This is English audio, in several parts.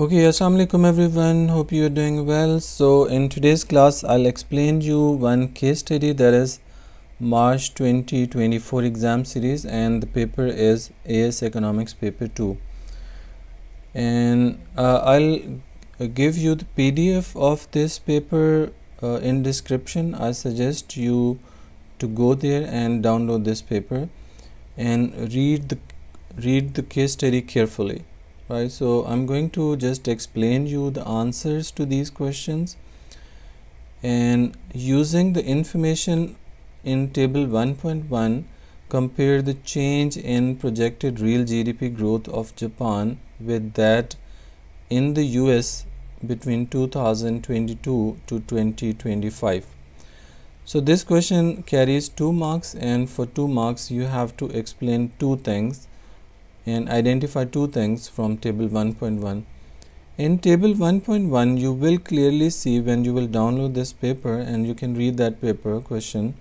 Okay, Assalamualaikum everyone, hope you are doing well. So in today's class I'll explain you one case study that is March 2024 exam series, and the paper is AS economics paper 2. And I'll give you the PDF of this paper in description. I suggest you to go there and download this paper and read the case study carefully. Right, so I'm going to just explain you the answers to these questions, and using the information in table 1.1, compare the change in projected real GDP growth of Japan with that in the US between 2022 to 2025. So this question carries 2 marks, and for 2 marks you have to explain 2 things and identify 2 things from table 1.1. In table 1.1 you will clearly see, when you will download this paper and you can read that paper question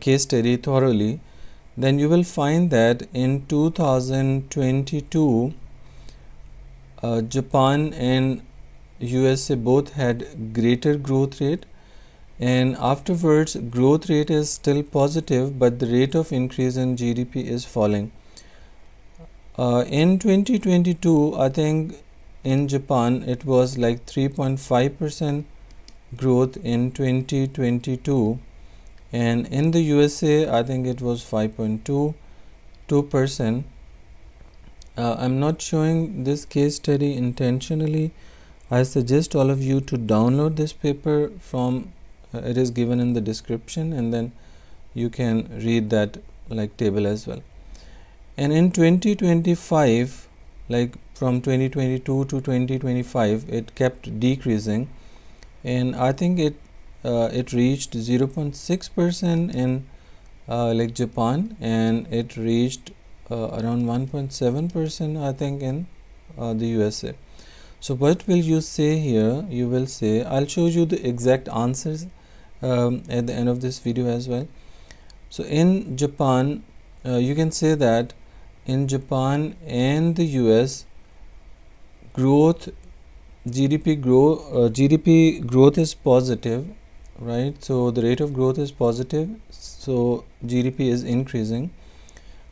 case study thoroughly, then you will find that in 2022 Japan and USA both had greater growth rate, and afterwards growth rate is still positive but the rate of increase in GDP is falling. In 2022, I think in Japan it was like 3.5% growth in 2022, and in the USA I think it was 5.2%. I'm not showing this case study intentionally. I suggest all of you to download this paper from it is given in the description, and then you can read that like table as well. And in 2025, like from 2022 to 2025, it kept decreasing, and I think it reached 0.6% in like Japan, and it reached around 1.7% I think in the USA. So what will you say here? You will say, I'll show you the exact answers at the end of this video as well. So in Japan, you can say that in Japan and the US, GDP growth is positive, right? So the rate of growth is positive, so GDP is increasing.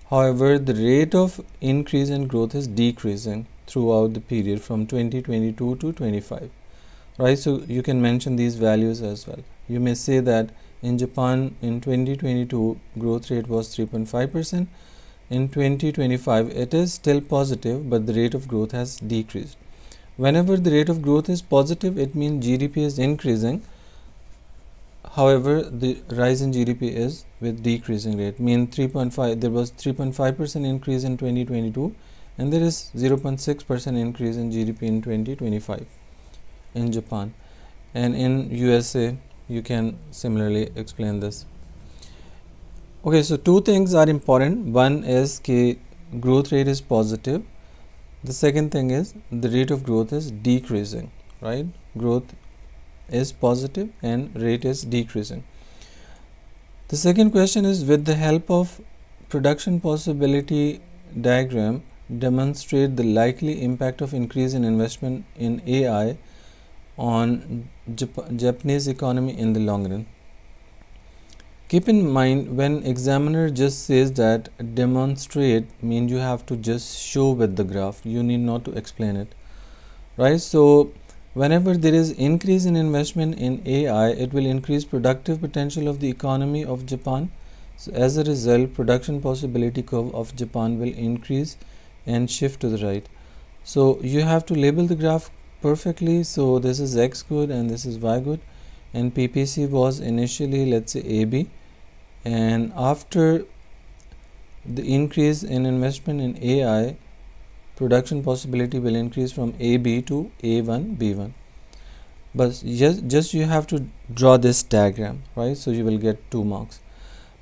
However, the rate of increase in growth is decreasing throughout the period from 2022 to 25, right? So you can mention these values as well. You may say that in Japan in 2022 growth rate was 3.5%. In 2025 it is still positive but the rate of growth has decreased. Whenever the rate of growth is positive, it means GDP is increasing. However, the rise in GDP is with decreasing rate. Mean 3.5, there was 3.5% increase in 2022, and there is 0.6% increase in GDP in 2025 in Japan. And in USA you can similarly explain this. Okay, so 2 things are important. One is that growth rate is positive. The second thing is the rate of growth is decreasing, right? Growth is positive and rate is decreasing. The second question is, with the help of production possibility diagram, demonstrate the likely impact of increase in investment in AI on Japanese economy in the long run. Keep in mind, when examiner just says that demonstrate, mean you have to just show with the graph, you need not to explain it, right? So whenever there is increase in investment in AI, it will increase productive potential of the economy of Japan. So as a result, production possibility curve of Japan will increase and shift to the right. So you have to label the graph perfectly. So this is X good and this is Y good, and PPC was initially, let's say, AB, and after the increase in investment in AI, production possibility will increase from AB to A1 B1. But just you have to draw this diagram, right? So you will get 2 marks,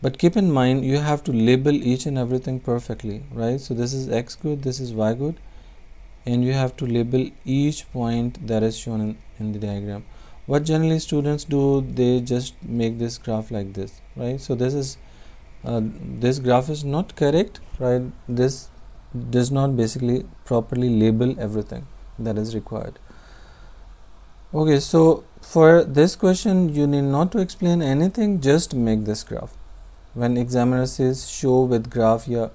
but keep in mind you have to label each and everything perfectly, right? So this is X good, this is Y good, and you have to label each point that is shown in the diagram. What generally students do, they just make this graph like this, right? So this is this graph is not correct, right? This does not basically properly label everything, that is required. Okay, so for this question you need not to explain anything, just make this graph. When examiner says show with graph, yeah,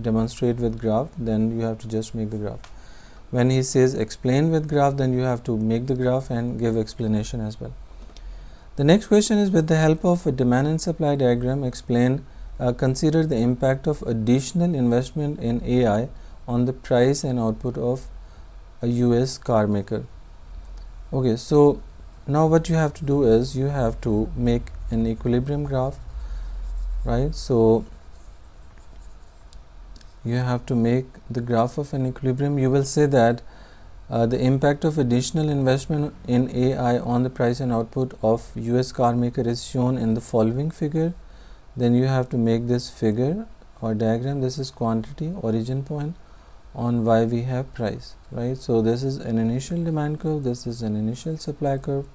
demonstrate with graph, then you have to just make the graph. When he says explain with graph, then you have to make the graph and give explanation as well. The next question is, with the help of a demand and supply diagram, explain, consider the impact of additional investment in AI on the price and output of a US car maker. Okay, so now what you have to do is you have to make an equilibrium graph, right? So you have to make the graph of an equilibrium. You will say that the impact of additional investment in AI on the price and output of US car maker is shown in the following figure. Then you have to make this figure or diagram. This is quantity, origin point, on Y we have price, right? So this is an initial demand curve, this is an initial supply curve.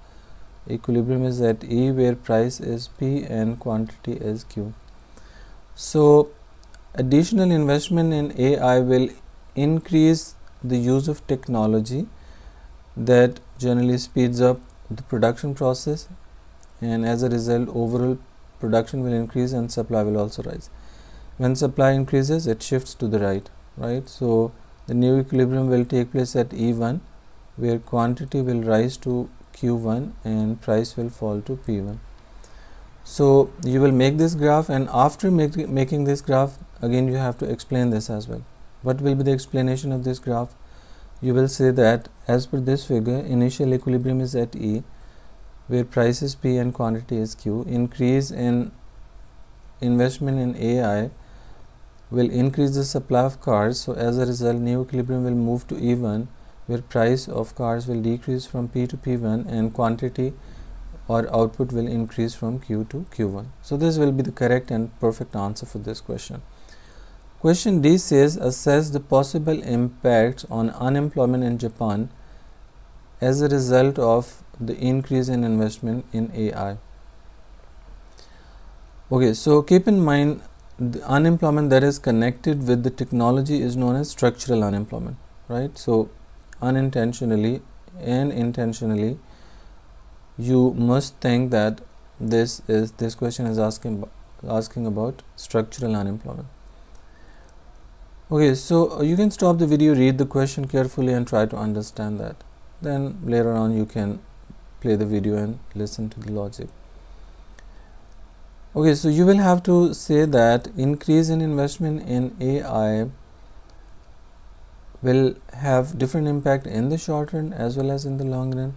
Equilibrium is at E, where price is P and quantity is Q. So additional investment in AI will increase the use of technology that generally speeds up the production process, and as a result overall production will increase and supply will also rise. When supply increases, it shifts to the right, right? So the new equilibrium will take place at E1, where quantity will rise to Q1 and price will fall to P1. So you will make this graph, and after making this graph, again you have to explain this as well. What will be the explanation of this graph? You will say that as per this figure, initial equilibrium is at E, where price is P and quantity is Q. Increase in investment in AI will increase the supply of cars, so as a result new equilibrium will move to E1, where price of cars will decrease from P to P1 and quantity or output will increase from Q to Q1. So this will be the correct and perfect answer for this question. Question D says, assess the possible impacts on unemployment in Japan as a result of the increase in investment in AI. Okay, so keep in mind the unemployment that is connected with the technology is known as structural unemployment, right? So unintentionally and intentionally you must think that this question is asking about structural unemployment. Okay, so you can stop the video, read the question carefully and try to understand that. Then later on you can play the video and listen to the logic. Okay, so you will have to say that increase in investment in AI will have different impact in the short run as well as in the long run.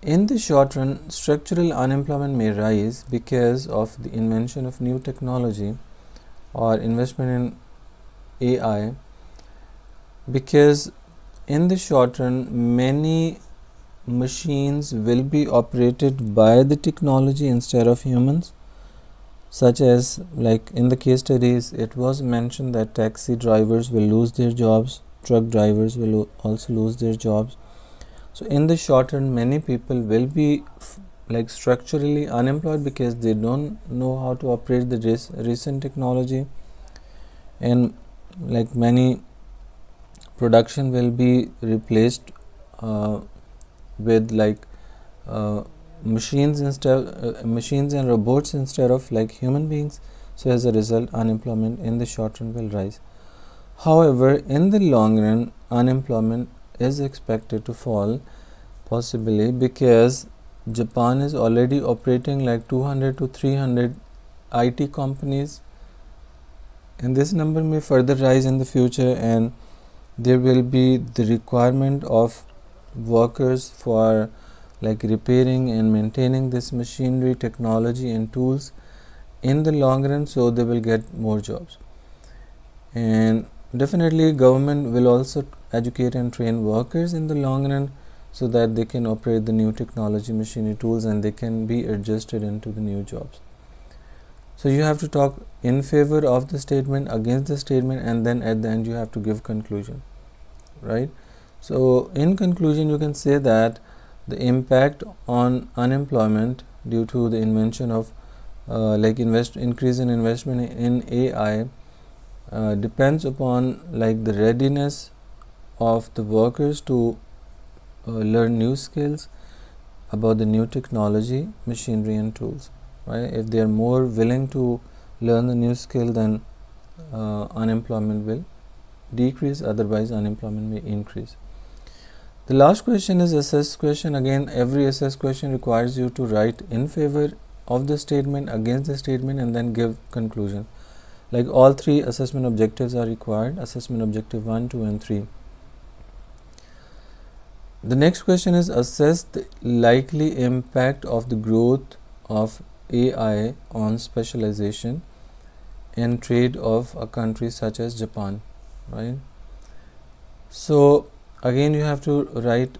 In the short run, structural unemployment may rise because of the invention of new technology or investment in AI, because in the short run many machines will be operated by the technology instead of humans, such as, like in the case studies it was mentioned that taxi drivers will lose their jobs, truck drivers will also lose their jobs. So in the short run many people will be structurally unemployed because they don't know how to operate the recent technology, and many production will be replaced with machines and robots instead of human beings. So as a result unemployment in the short run will rise. However, in the long run unemployment is expected to fall, possibly because Japan is already operating 200 to 300 IT companies, and this number may further rise in the future, and there will be the requirement of workers for repairing and maintaining this machinery, technology and tools in the long run. So they will get more jobs, and definitely government will also educate and train workers in the long run so that they can operate the new technology, machinery, tools, and they can be adjusted into the new jobs. So you have to talk in favor of the statement, against the statement, and then at the end you have to give conclusion, right? So in conclusion you can say that the impact on unemployment due to the invention of increase in investment in AI depends upon the readiness of the workers to learn new skills about the new technology, machinery and tools, right? If they are more willing to learn the new skill, then unemployment will decrease, otherwise unemployment may increase. The last question is assess question. Again, every assess question requires you to write in favor of the statement, against the statement, and then give conclusion. Like all three assessment objectives are required, assessment objective 1, 2 and 3. The next question is assess the likely impact of the growth of AI on specialization and trade of a country such as Japan, right? So again, you have to write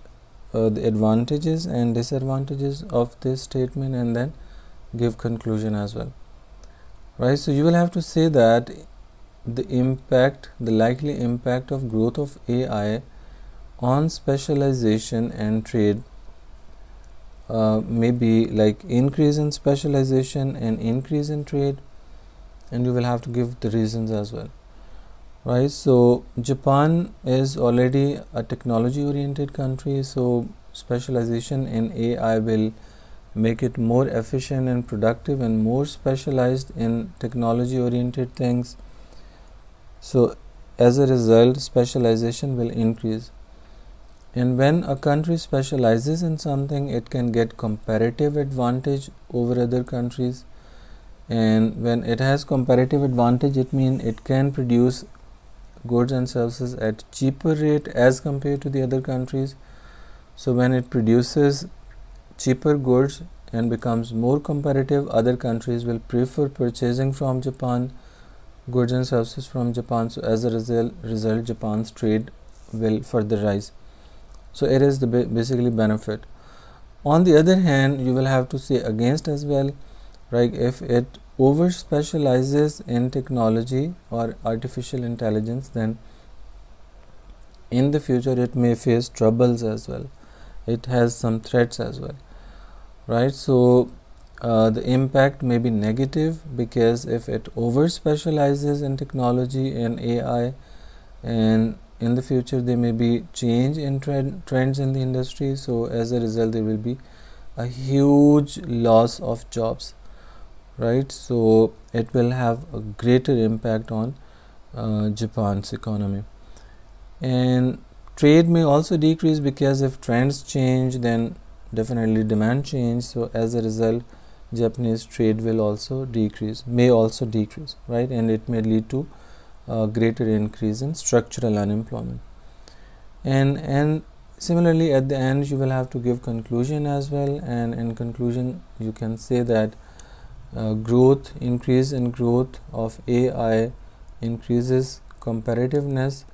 the advantages and disadvantages of this statement and then give conclusion as well, right? So you will have to say that the impact, the likely impact of growth of AI on specialization and trade may be like increase in specialization and increase in trade, and you will have to give the reasons as well, right? So Japan is already a technology oriented country, so specialization in AI will make it more efficient and productive and more specialized in technology oriented things. So as a result, specialization will increase. And when a country specializes in something, it can get comparative advantage over other countries. And when it has comparative advantage, it means it can produce goods and services at cheaper rate as compared to the other countries. So when it produces cheaper goods and becomes more competitive, other countries will prefer purchasing from Japan, goods and services from Japan. So as a result, Japan's trade will further rise. So it is the basically benefit. On the other hand, you will have to say against as well, right? If it over specializes in technology or artificial intelligence, then in the future it may face troubles as well. It has some threats as well, right? So the impact may be negative, because if it over specializes in technology and AI, and in the future there may be change in trends in the industry, so as a result there will be a huge loss of jobs, right? So it will have a greater impact on Japan's economy. And trade may also decrease, because if trends change, then definitely demand change, so as a result Japanese trade will also decrease, may also decrease, right? And it may lead to a greater increase in structural unemployment. And similarly, at the end you will have to give conclusion as well, and in conclusion you can say that growth, increase in growth of AI increases competitiveness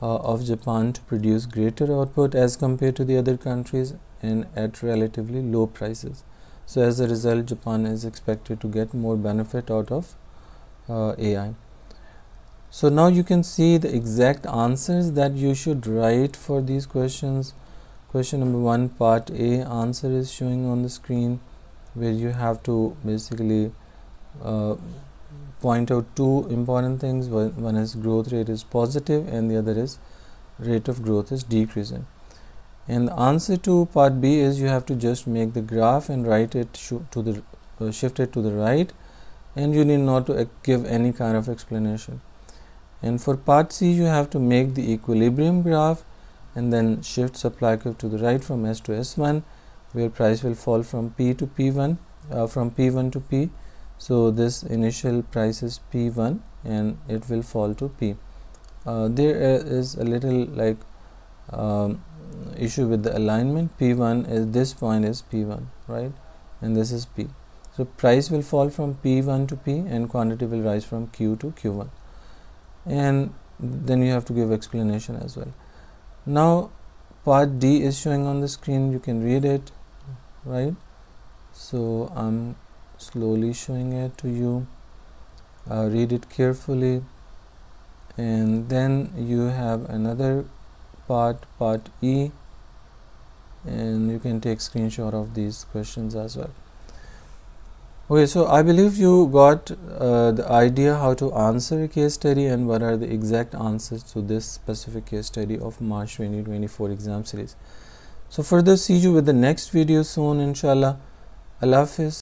of Japan to produce greater output as compared to the other countries and at relatively low prices. So as a result, Japan is expected to get more benefit out of AI. So now you can see the exact answers that you should write for these questions. Question number 1, part A, answer is showing on the screen, where you have to basically point out two important things. One is growth rate is positive, and the other is rate of growth is decreasing. And the answer to part B is you have to just make the graph and write it shift it to the right, and you need not to give any kind of explanation. And for part C, you have to make the equilibrium graph and then shift supply curve to the right from S to S1, where price will fall from P to P1, from P1 to P. So this initial price is P1 and it will fall to P. There is a little like issue with the alignment. P1 is this point is P1, right? And this is P. So price will fall from P1 to P and quantity will rise from Q to Q1. And then you have to give explanation as well. Now part D is showing on the screen, you can read it, right? So I'm slowly showing it to you. Read it carefully. And then you have another part, part E, and you can take screenshot of these questions as well. Okay, so I believe you got the idea how to answer a case study and what are the exact answers to this specific case study of March 2024 exam series. So further see you with the next video soon, inshallah. Allah Hafiz.